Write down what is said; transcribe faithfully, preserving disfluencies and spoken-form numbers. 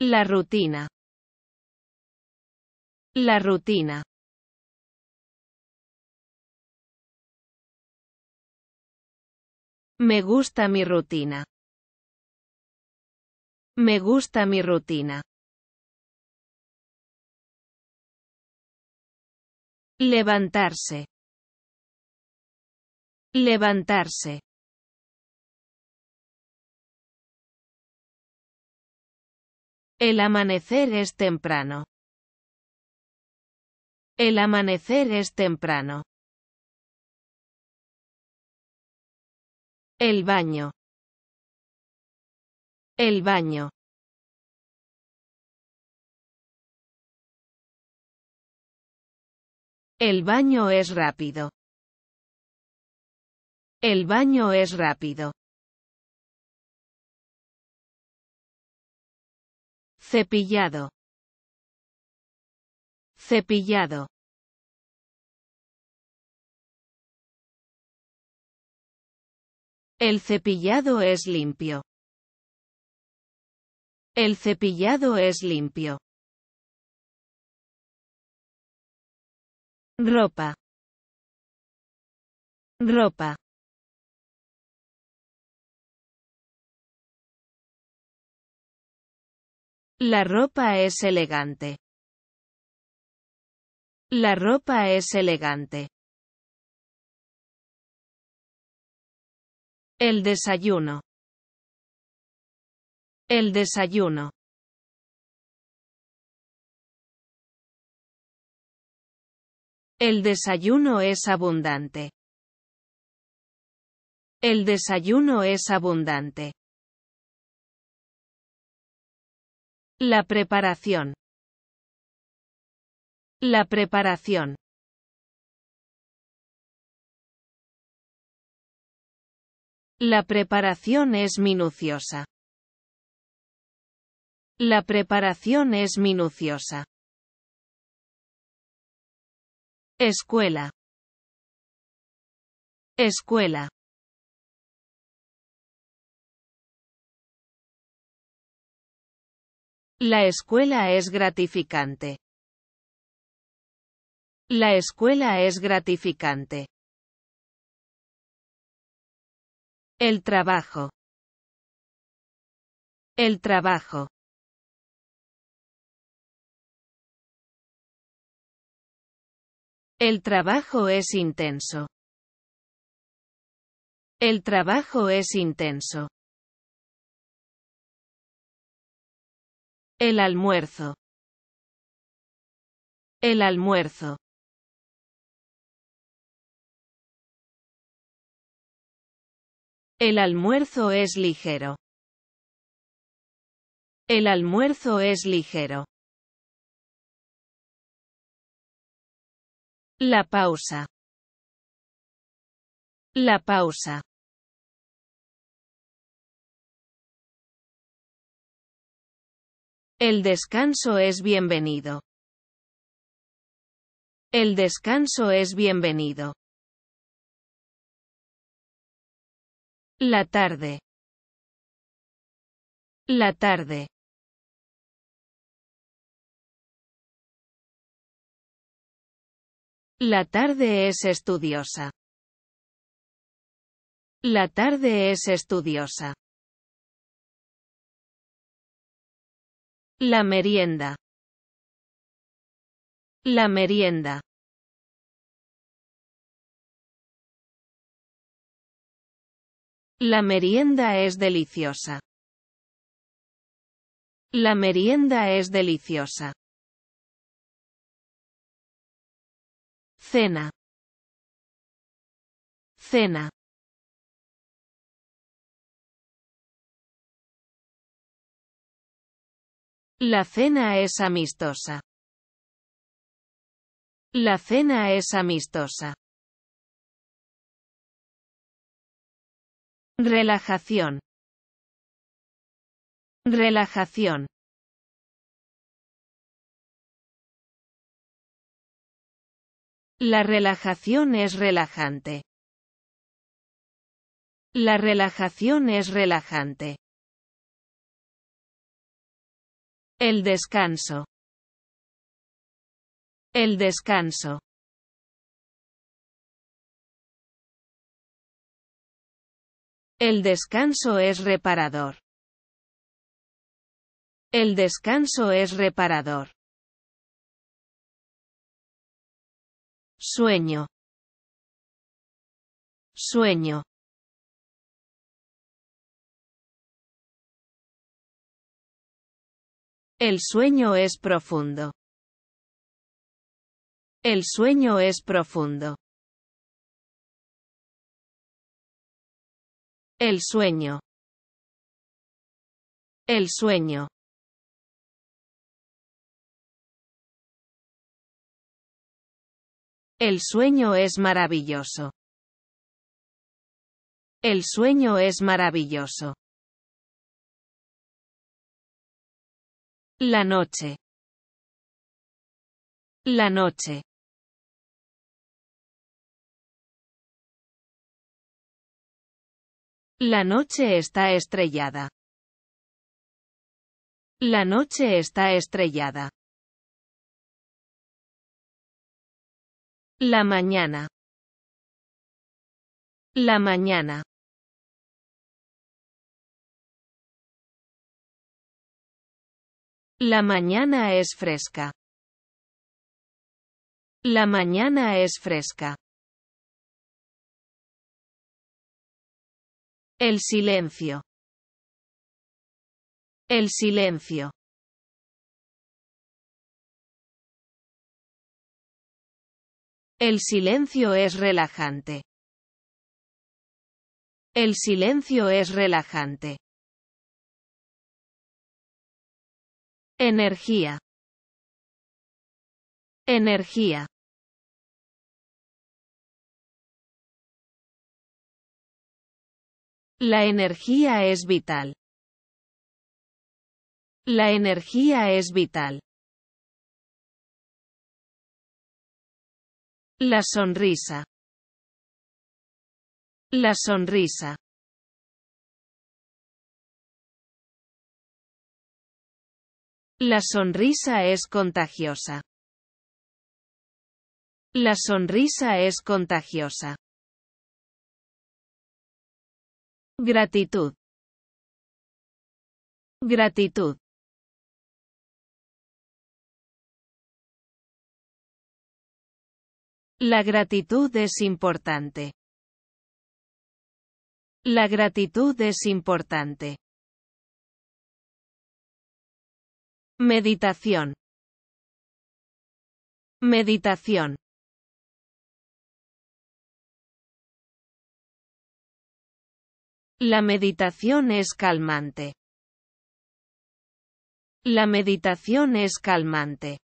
La rutina. La rutina. Me gusta mi rutina. Me gusta mi rutina. Levantarse. Levantarse. El amanecer es temprano. El amanecer es temprano. El baño. El baño. El baño es rápido. El baño es rápido. Cepillado. Cepillado. El cepillado es limpio. El cepillado es limpio. Ropa. Ropa. La ropa es elegante. La ropa es elegante. El desayuno. El desayuno. El desayuno es abundante. El desayuno es abundante. La preparación. La preparación. La preparación es minuciosa. La preparación es minuciosa. Escuela. Escuela. La escuela es gratificante. La escuela es gratificante. El trabajo. El trabajo. El trabajo es intenso. El trabajo es intenso. El almuerzo. El almuerzo. El almuerzo es ligero. El almuerzo es ligero. La pausa. La pausa. El descanso es bienvenido. El descanso es bienvenido. La tarde. La tarde. La tarde es estudiosa. La tarde es estudiosa. La merienda. La merienda. La merienda es deliciosa. La merienda es deliciosa. Cena. Cena. La cena es amistosa. La cena es amistosa. Relajación. Relajación. La relajación es relajante. La relajación es relajante. El descanso. El descanso. El descanso es reparador. El descanso es reparador. Sueño. Sueño. El sueño es profundo. El sueño es profundo. El sueño. El sueño. El sueño es maravilloso. El sueño es maravilloso. La noche. La noche. La noche está estrellada. La noche está estrellada. La mañana. La mañana. La mañana es fresca. La mañana es fresca. El silencio. El silencio. El silencio es relajante. El silencio es relajante. Energía. Energía. La energía es vital. La energía es vital. La sonrisa. La sonrisa. La sonrisa es contagiosa. La sonrisa es contagiosa. Gratitud. Gratitud. La gratitud es importante. La gratitud es importante. Meditación. Meditación. La meditación es calmante. La meditación es calmante.